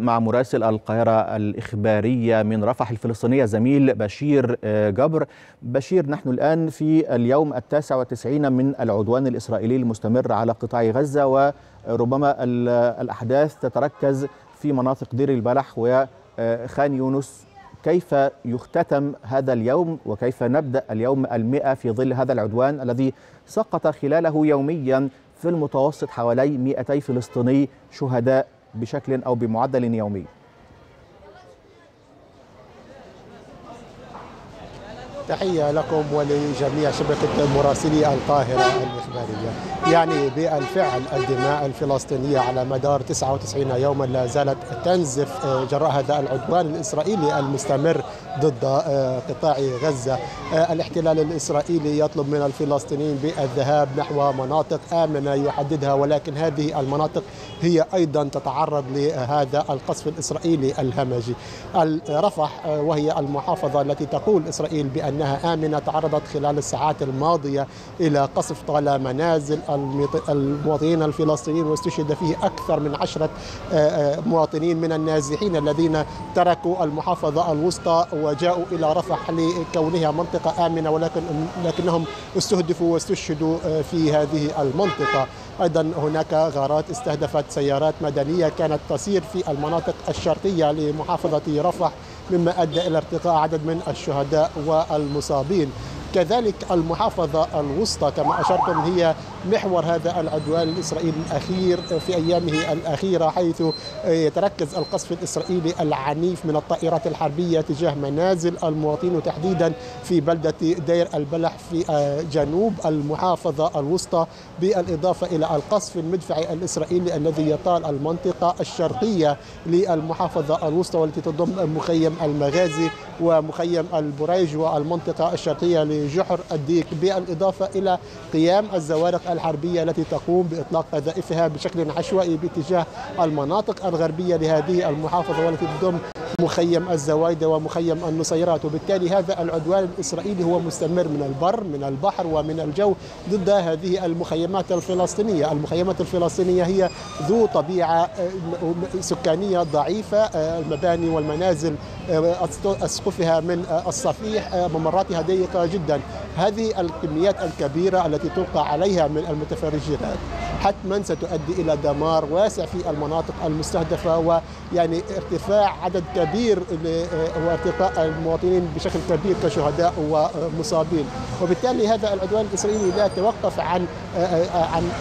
مع مراسل القاهرة الإخبارية من رفح الفلسطينية زميل بشير جبر. بشير، نحن الآن في اليوم 99 من العدوان الإسرائيلي المستمر على قطاع غزة، وربما الأحداث تتركز في مناطق دير البلح وخان يونس. كيف يختتم هذا اليوم وكيف نبدأ اليوم 100 في ظل هذا العدوان الذي سقط خلاله يوميا في المتوسط حوالي 200 فلسطيني شهداء بشكل أو بمعدل يومي؟ تحية لكم ولجميع شبكة مراسلي القاهرة الإخبارية. يعني بالفعل الدماء الفلسطينية على مدار 99 يوما لا زالت تنزف جراء هذا العدوان الإسرائيلي المستمر ضد قطاع غزة. الاحتلال الإسرائيلي يطلب من الفلسطينيين بالذهاب نحو مناطق آمنة يحددها، ولكن هذه المناطق هي أيضا تتعرض لهذا القصف الإسرائيلي الهمجي. رفح، وهي المحافظة التي تقول إسرائيل بأنها آمنة، تعرضت خلال الساعات الماضية إلى قصف طال منازل المواطنين الفلسطينيين، واستشهد فيه أكثر من 10 مواطنين من النازحين الذين تركوا المحافظة الوسطى وجاءوا إلى رفح لكونها منطقة آمنة، لكنهم استهدفوا واستشهدوا في هذه المنطقة. أيضا هناك غارات استهدفت سيارات مدنية كانت تسير في المناطق الشرقية لمحافظة رفح، مما أدى إلى ارتقاء عدد من الشهداء والمصابين. كذلك المحافظة الوسطى كما أشرتم هي محور هذا العدوان الإسرائيلي الأخير في أيامه الأخيرة، حيث يتركز القصف الإسرائيلي العنيف من الطائرات الحربية تجاه منازل المواطنين، وتحديدا في بلدة دير البلح في جنوب المحافظة الوسطى، بالإضافة إلى القصف المدفعي الإسرائيلي الذي يطال المنطقة الشرقية للمحافظة الوسطى، والتي تضم مخيم المغازي ومخيم البريج والمنطقة الشرقية لجحر الديك، بالإضافة إلى قيام الزوارق الحربية التي تقوم بإطلاق قذائفها بشكل عشوائي باتجاه المناطق الغربية لهذه المحافظة، والتي تضم مخيم الزوايدة ومخيم النصيرات. وبالتالي هذا العدوان الإسرائيلي هو مستمر من البر، من البحر، ومن الجو ضد هذه المخيمات الفلسطينية. المخيمات الفلسطينية هي ذو طبيعة سكانية ضعيفة، المباني والمنازل أسقفها من الصفيح، ممراتها ضيقة جدا. هذه الكميات الكبيرة التي تلقى عليها من المتفرجين حتما ستؤدي إلى دمار واسع في المناطق المستهدفة، ويعني ارتفاع عدد كبير وارتقاء المواطنين بشكل كبير كشهداء ومصابين. وبالتالي هذا العدوان الإسرائيلي لا يتوقف عن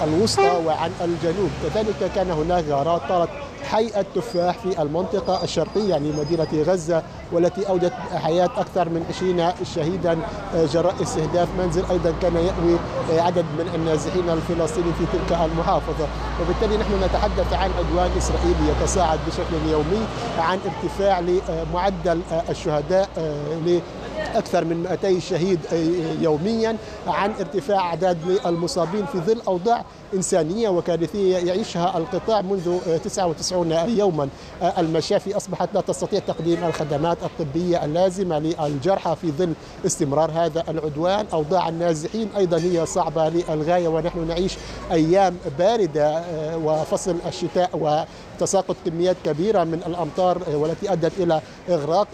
الوسطى وعن الجنوب. كذلك كان هناك غارات طالت حي التفاح في المنطقة الشرقية لمدينة غزة، والتي أودت حياة أكثر من 20 شهيدا جراء استهداف منزل أيضا كان يأوي عدد من النازحين الفلسطينيين في تلك المحافظة. وبالتالي نحن نتحدث عن عدوان إسرائيلي يتصاعد بشكل يومي، عن ارتفاع لمعدل الشهداء أكثر من 200 شهيد يوميا، عن ارتفاع أعداد المصابين في ظل أوضاع إنسانية وكارثية يعيشها القطاع منذ 99 يوما. المشافي أصبحت لا تستطيع تقديم الخدمات الطبية اللازمة للجرحى في ظل استمرار هذا العدوان. أوضاع النازحين أيضا هي صعبة للغاية، ونحن نعيش أيام باردة وفصل الشتاء وتساقط كميات كبيرة من الأمطار، والتي أدت إلى إغراق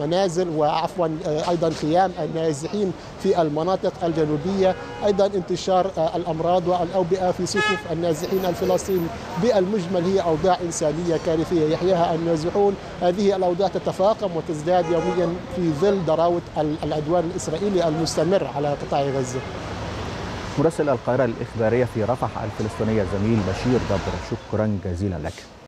منازل وعفوا أيضا خيام النازحين في المناطق الجنوبية. أيضا انتشار الأمراض والأوبئة في صفوف النازحين الفلسطينيين. بالمجمل هي أوضاع إنسانية كارثية يحياها النازحون. هذه الأوضاع تتفاقم وتزداد يوميا في ظل ضراوة العدوان الإسرائيلي المستمر على قطاع غزة. مراسل القاهرة الإخبارية في رفح الفلسطينية زميل بشير جبر، شكرا جزيلا لك.